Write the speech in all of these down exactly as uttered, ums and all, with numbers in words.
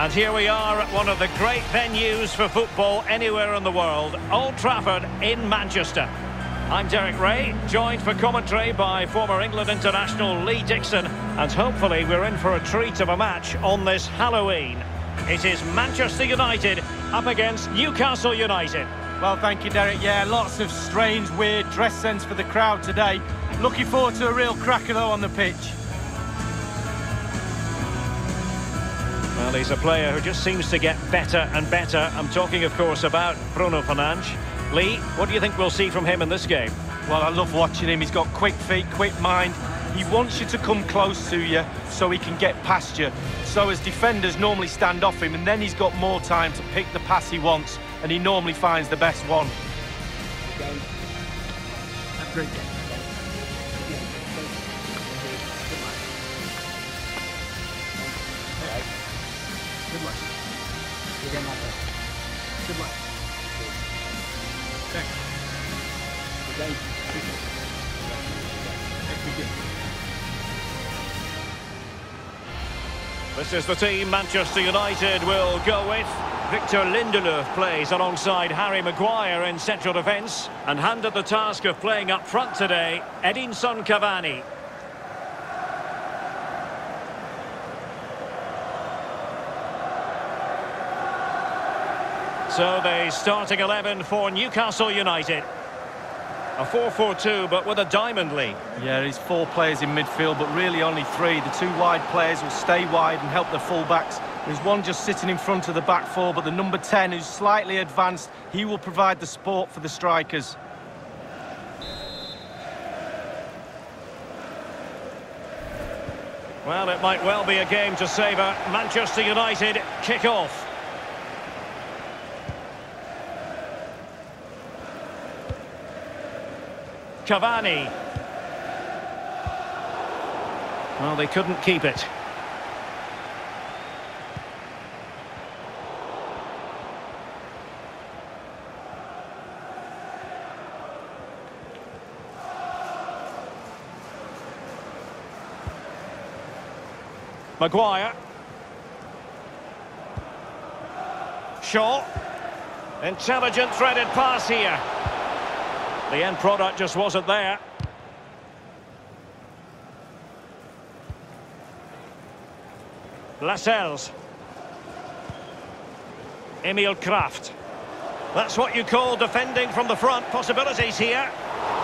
And here we are at one of the great venues for football anywhere in the world, Old Trafford in Manchester. I'm Derek Ray, joined for commentary by former England international Lee Dixon, and hopefully we're in for a treat of a match on this Halloween. It is Manchester United up against Newcastle United. Well, thank you, Derek. Yeah, lots of strange, weird dress sense for the crowd today. Looking forward to a real cracker, though, on the pitch. Well, he's a player who just seems to get better and better. I'm talking, of course, about Bruno Fernandes. Lee, what do you think we'll see from him in this game? Well, I love watching him. He's got quick feet, quick mind. He wants you to come close to you so he can get past you. So as defenders normally stand off him, and then he's got more time to pick the pass he wants, and he normally finds the best one. Have a great game. Good luck. You're getting out there. Good luck. Thanks. Thank you. This is the team Manchester United will go with. Victor Lindelof plays alongside Harry Maguire in central defence, and handed the task of playing up front today, Edinson Cavani. So they starting eleven for Newcastle United. A four four two, but with a diamond lead. Yeah, he's four players in midfield, but really only three. The two wide players will stay wide and help the full-backs. There's one just sitting in front of the back four, but the number ten, who's slightly advanced, he will provide the support for the strikers. Well, it might well be a game to savour. Manchester United kick off. Cavani. Well, they couldn't keep it. Maguire. Shaw. Intelligent threaded pass here. The end product just wasn't there. Lascelles. Emil Krafth. That's what you call defending from the front. Possibilities here.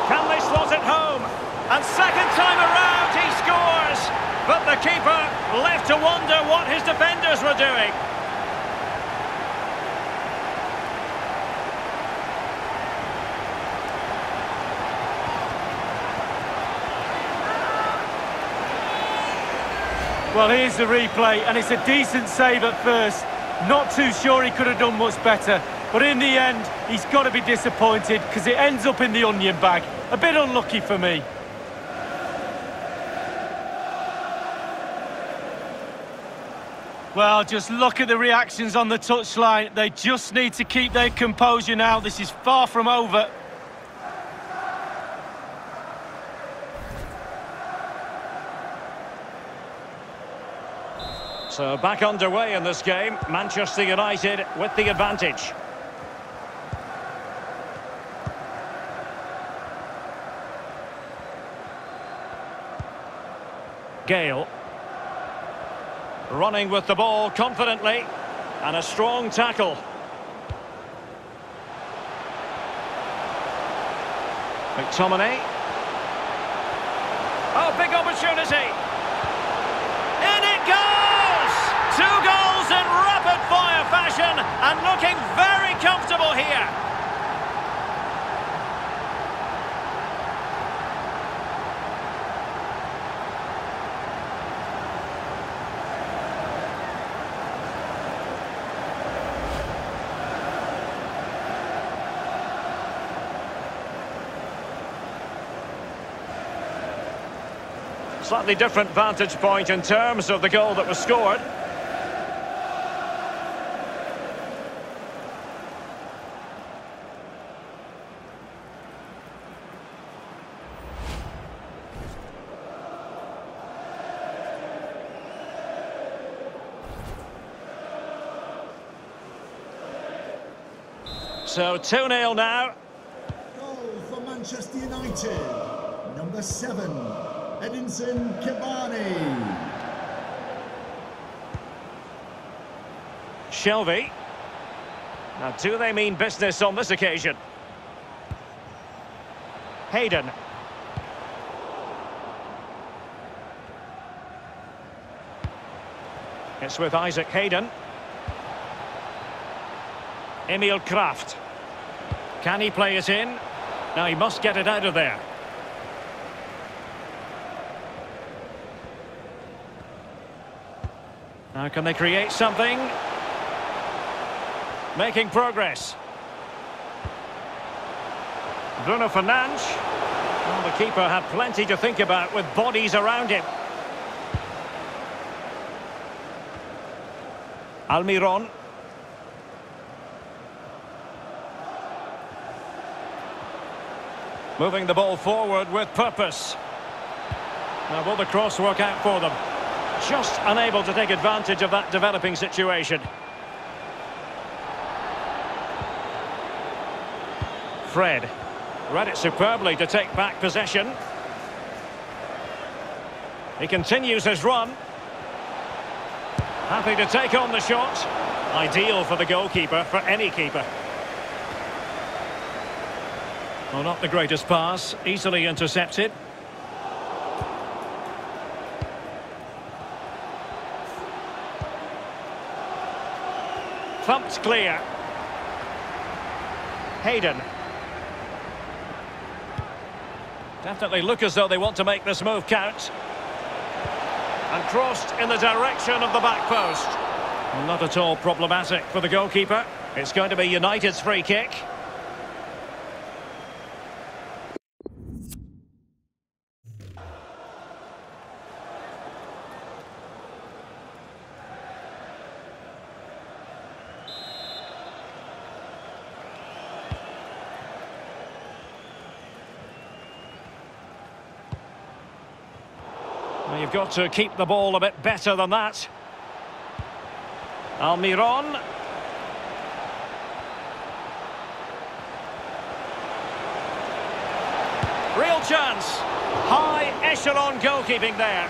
Can they slot it home? And second time around, he scores. But the keeper left to wonder what his defenders were doing. Well, here's the replay, and it's a decent save at first. Not too sure he could have done much better, but in the end, he's got to be disappointed because it ends up in the onion bag. A bit unlucky for me. Well, just look at the reactions on the touchline. They just need to keep their composure now. This is far from over. So back underway in this game, Manchester United with the advantage. Gale. Running with the ball confidently, and a strong tackle. McTominay. Oh, big opportunity! Two goals in rapid-fire fashion, and looking very comfortable here. Slightly different vantage point in terms of the goal that was scored. So two nil now. Goal for Manchester United. Number seven, Edinson Cavani. Shelvey. Now, do they mean business on this occasion? Hayden. It's with Isaac Hayden. Emil Krafth. Can he play it in? Now he must get it out of there. Now can they create something? Making progress. Bruno Fernandes. Well, the keeper had plenty to think about with bodies around him. Almiron. Moving the ball forward with purpose. Now will the cross work out for them? Just unable to take advantage of that developing situation. Fred read it superbly to take back possession. He continues his run. Happy to take on the shot. Ideal for the goalkeeper, for any keeper. Well, not the greatest pass, easily intercepted. Thumped clear. Hayden. Definitely look as though they want to make this move count. And crossed in the direction of the back post. Not at all problematic for the goalkeeper. It's going to be United's free kick. You've got to keep the ball a bit better than that. Almiron. Real chance. High echelon goalkeeping there.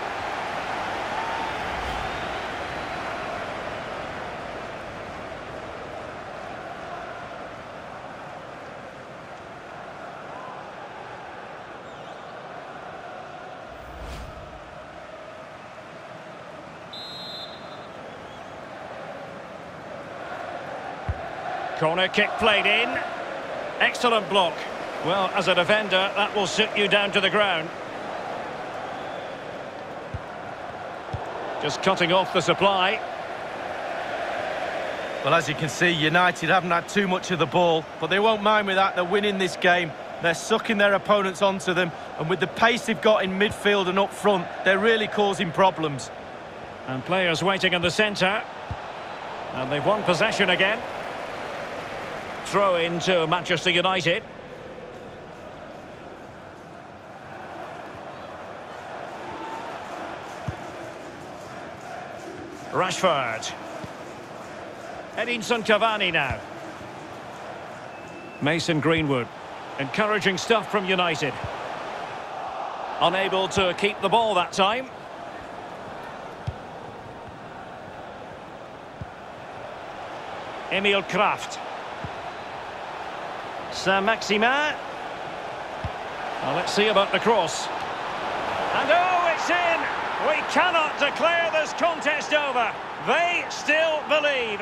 Corner kick played in. Excellent block. Well, as a defender, that will sit you down to the ground. Just cutting off the supply. Well, as you can see, United haven't had too much of the ball, but they won't mind with that. They're winning this game. They're sucking their opponents onto them, and with the pace they've got in midfield and up front, they're really causing problems. And players waiting in the centre. And they've won possession again. Throw in to Manchester United. Rashford. Edinson Cavani now. Mason Greenwood. Encouraging stuff from United. Unable to keep the ball that time. Emil Krafth. Saint-Maximin. Well, let's see about the cross. And oh, it's in! We cannot declare this contest over. They still believe.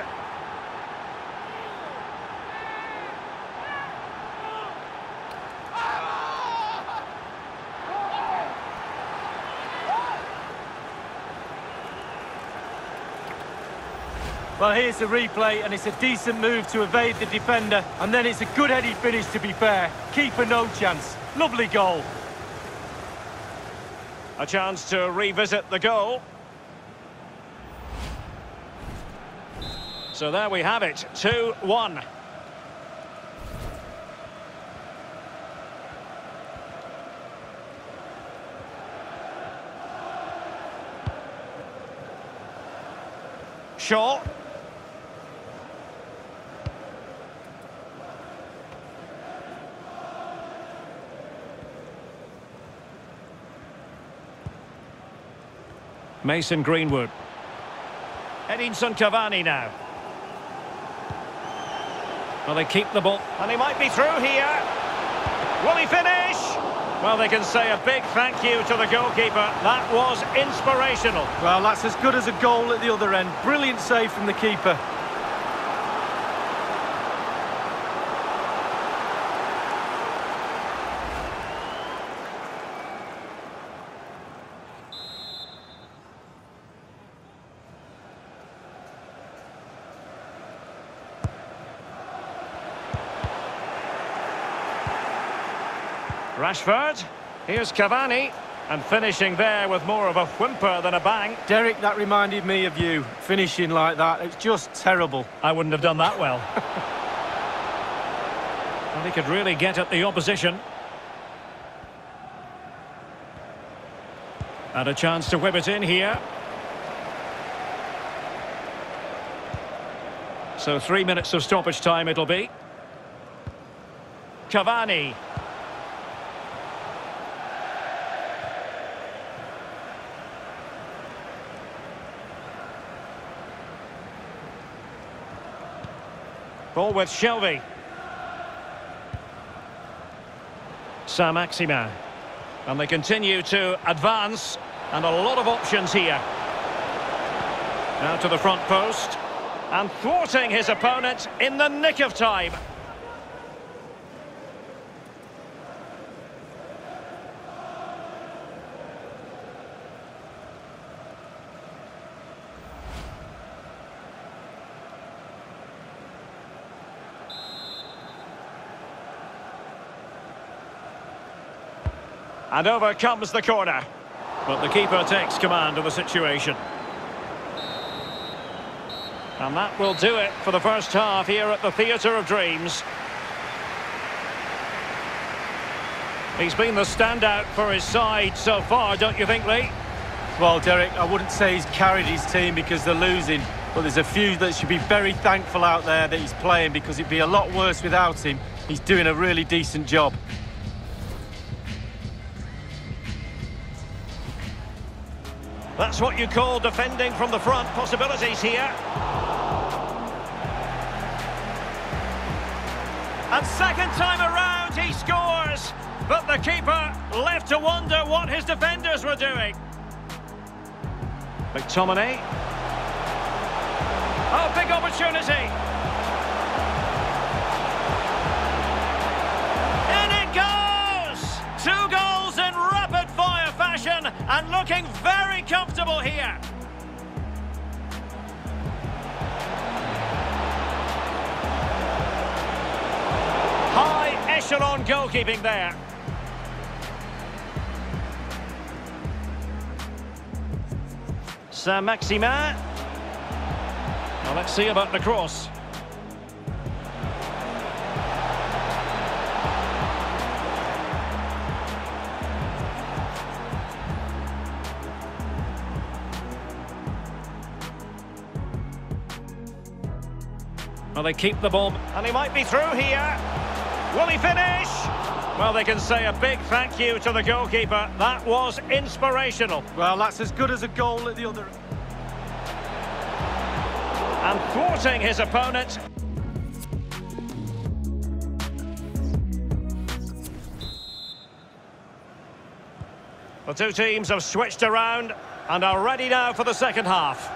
Well, here's the replay, and it's a decent move to evade the defender, and then it's a good headed finish, to be fair. Keeper no chance. Lovely goal. A chance to revisit the goal. So there we have it, two one. Shaw. Mason Greenwood. Edinson Cavani now. Well, they keep the ball. And he might be through here. Will he finish? Well, they can say a big thank you to the goalkeeper. That was inspirational. Well, that's as good as a goal at the other end. Brilliant save from the keeper. Rashford, here's Cavani, and finishing there with more of a whimper than a bang. Derek, that reminded me of you, finishing like that. It's just terrible. I wouldn't have done that well. And he could really get at the opposition. And a chance to whip it in here. So three minutes of stoppage time it'll be. Cavani. Ball with Shelvey. Saint-Maximin. And they continue to advance. And a lot of options here. Now to the front post. And thwarting his opponent in the nick of time. And over comes the corner. But the keeper takes command of the situation. And that will do it for the first half here at the Theatre of Dreams. He's been the standout for his side so far, don't you think, Lee? Well, Derek, I wouldn't say he's carried his team because they're losing. But there's a few that should be very thankful out there that he's playing, because it'd be a lot worse without him. He's doing a really decent job. That's what you call defending from the front. Possibilities here. And second time around, he scores. But the keeper left to wonder what his defenders were doing. McTominay. Oh, big opportunity. In it goes! Two goals in rapid-fire fashion and looking very comfortable here. High echelon goalkeeping there. Saint-Maximin. Well, let's see about the cross. Well, they keep the ball. And he might be through here. Will he finish? Well, they can say a big thank you to the goalkeeper. That was inspirational. Well, that's as good as a goal at the other end. And thwarting his opponent. The two teams have switched around and are ready now for the second half.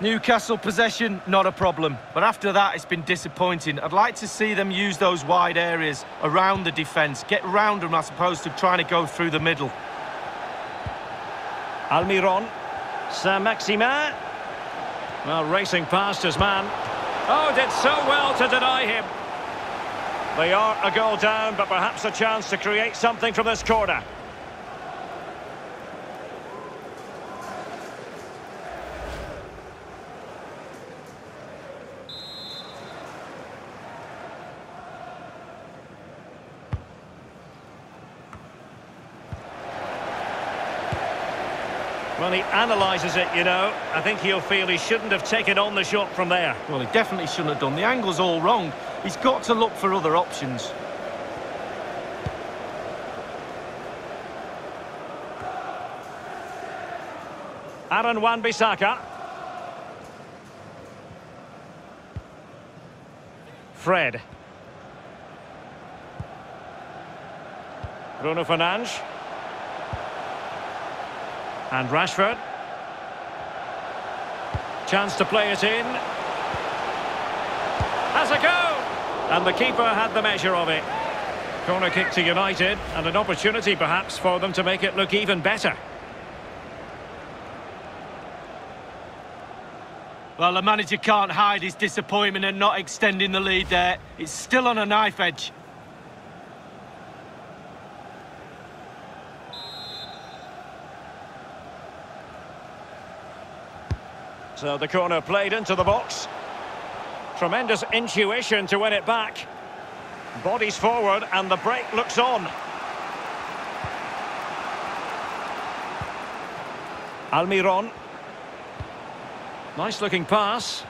Newcastle possession, not a problem. But after that, it's been disappointing. I'd like to see them use those wide areas around the defence. Get round them as opposed to trying to go through the middle. Almiron. Saint-Maximin. Well, racing past his man. Oh, did so well to deny him. They are a goal down, but perhaps a chance to create something from this corner. Well, he analyses it, you know. I think he'll feel he shouldn't have taken on the shot from there. Well, he definitely shouldn't have done. The angle's all wrong. He's got to look for other options. Aaron Wan-Bissaka. Fred. Bruno Fernandes. And Rashford. Chance to play it in. Has a go! And the keeper had the measure of it. Corner kick to United, and an opportunity perhaps for them to make it look even better. Well, the manager can't hide his disappointment and not extending the lead there. It's still on a knife edge. So the corner played into the box. Tremendous intuition to win it back. Bodies forward and the break looks on. Almiron. Nice looking pass.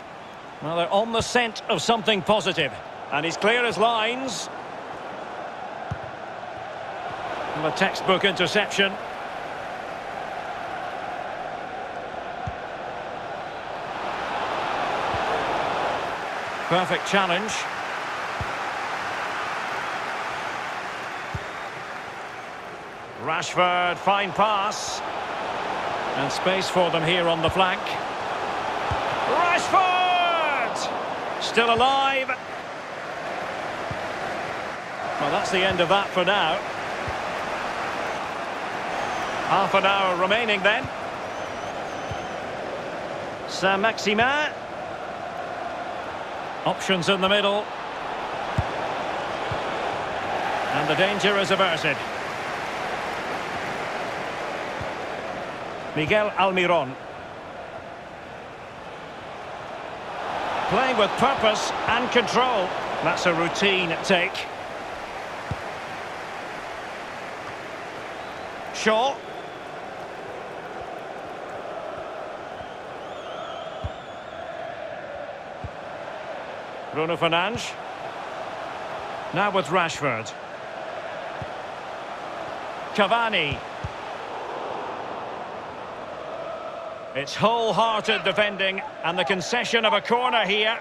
Now they're on the scent of something positive. And he's clear as lines. And a textbook interception. Perfect challenge. Rashford, fine pass. And space for them here on the flank. Rashford! Still alive. Well, that's the end of that for now. Half an hour remaining then. Saint-Maximin. Options in the middle. And the danger is averted. Miguel Almiron. Playing with purpose and control. That's a routine take. Shaw. Bruno Fernandes. Now with Rashford. Cavani. It's wholehearted defending, and the concession of a corner here.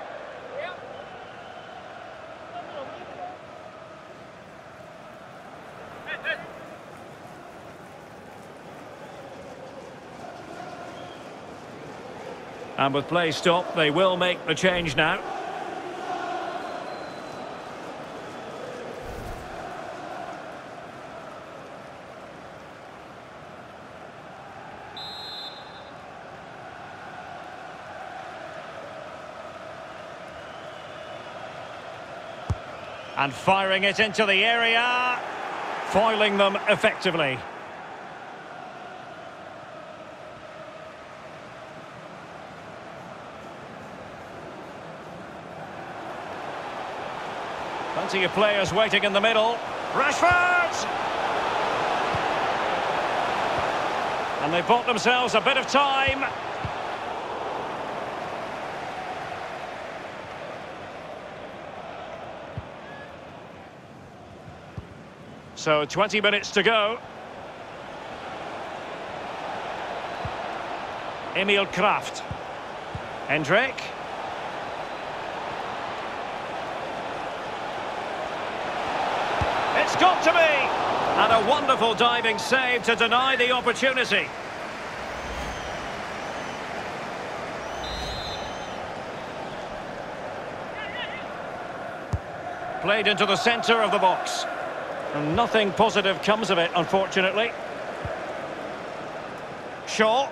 And with play stopped, they will make the change now. And firing it into the area, foiling them effectively. Plenty of players waiting in the middle. Rashford! And they bought themselves a bit of time. So, twenty minutes to go. Emil Krafth. Hendrick. It's got to be! And a wonderful diving save to deny the opportunity. Played into the centre of the box. And nothing positive comes of it, unfortunately. Shaw.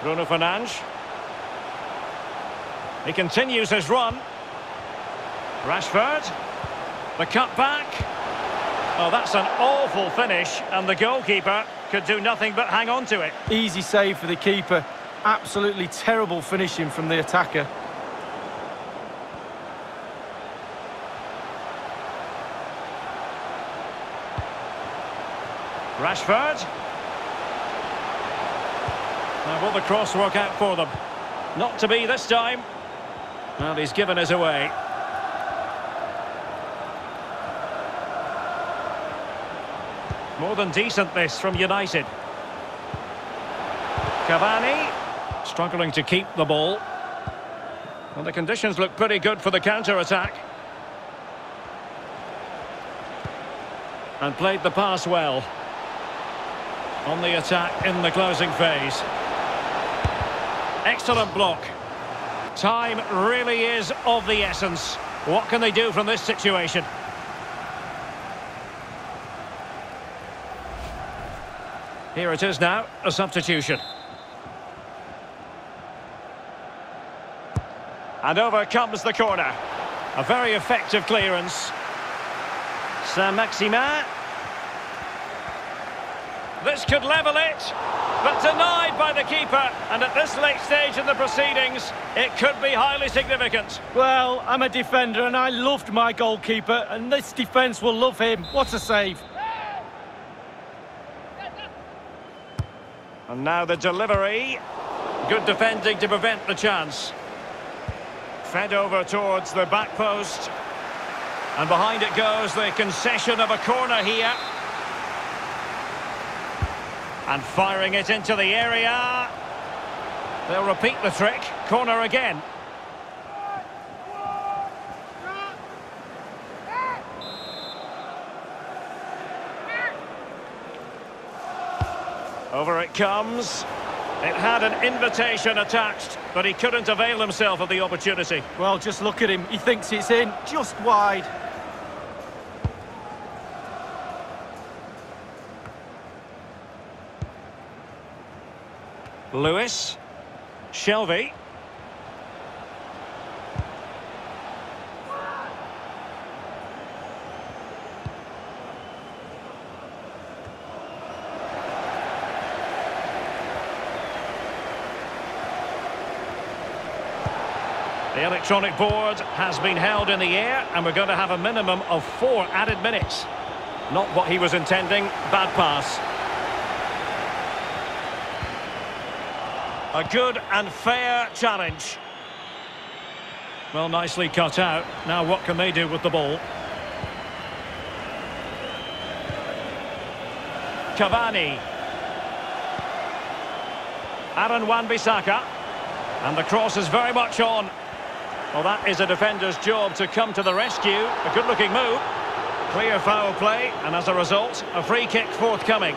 Bruno Fernandes. He continues his run. Rashford. The cutback. Oh, that's an awful finish, and the goalkeeper could do nothing but hang on to it. Easy save for the keeper. Absolutely terrible finishing from the attacker. Rashford. Now will the cross work out for them? Not to be this time. Well, he's given us away. More than decent, this, from United. Cavani, struggling to keep the ball. And the conditions look pretty good for the counter-attack. And played the pass well. On the attack in the closing phase. Excellent block. Time really is of the essence. What can they do from this situation? Here it is now, a substitution. And over comes the corner. A very effective clearance. Saint-Maximin. This could level it, but denied by the keeper. And at this late stage in the proceedings, it could be highly significant. Well, I'm a defender and I loved my goalkeeper, and this defence will love him. What a save. And now the delivery. Good defending to prevent the chance. Fed over towards the back post. And behind it goes the concession of a corner here. And firing it into the area. They'll repeat the trick. Corner again. Over it comes. It had an invitation attached, but he couldn't avail himself of the opportunity. Well, just look at him. He thinks it's in, just wide. Lewis Shelvey. The electronic board has been held in the air, and we're going to have a minimum of four added minutes. Not what he was intending. Bad pass. A good and fair challenge. Well, nicely cut out. Now what can they do with the ball? Cavani. Aaron Wan-Bissaka. And the cross is very much on. Well, that is a defender's job to come to the rescue. A good-looking move. Clear foul play, and as a result, a free kick forthcoming.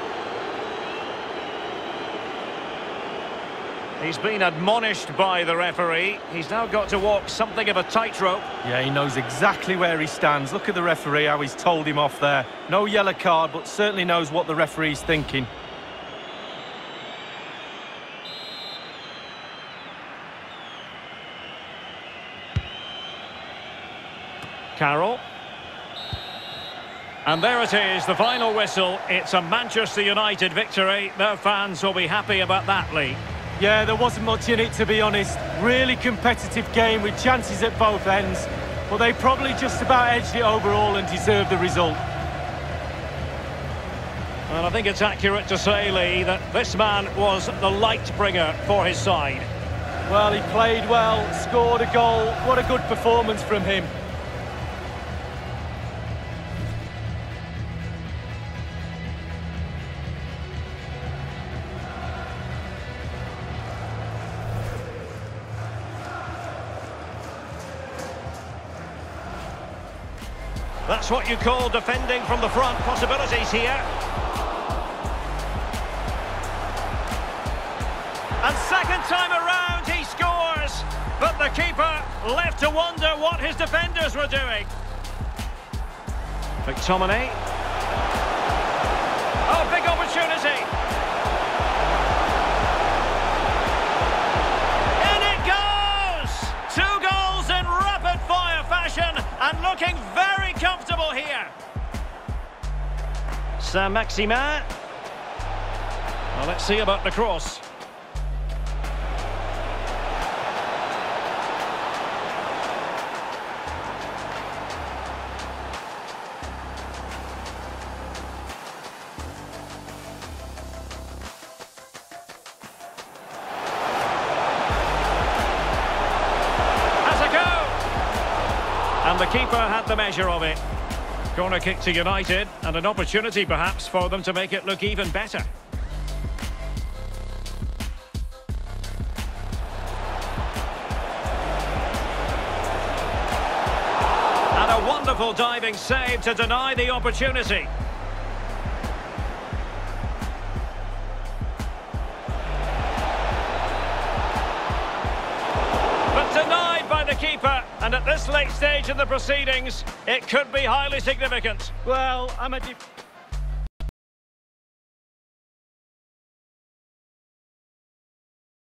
He's been admonished by the referee. He's now got to walk something of a tightrope. Yeah, he knows exactly where he stands. Look at the referee, how he's told him off there. No yellow card, but certainly knows what the referee's thinking. Carroll. And there it is, the final whistle. It's a Manchester United victory. Their fans will be happy about that, Lee. Yeah, there wasn't much in it, to be honest. Really competitive game with chances at both ends. But they probably just about edged it overall and deserved the result. And I think it's accurate to say, Lee, that this man was the light bringer for his side. Well, he played well, scored a goal. What a good performance from him. That's what you call defending from the front. Possibilities here. And second time around, he scores. But the keeper left to wonder what his defenders were doing. McTominay. Oh, big opportunity. In it goes! Two goals in rapid-fire fashion and looking very comfortable here. Saint-Maximin. Well, let's see about the cross. The keeper had the measure of it. Corner kick to United, and an opportunity perhaps for them to make it look even better. And a wonderful diving save to deny the opportunity. Keeper, and at this late stage in the proceedings, it could be highly significant. Well, I'm a...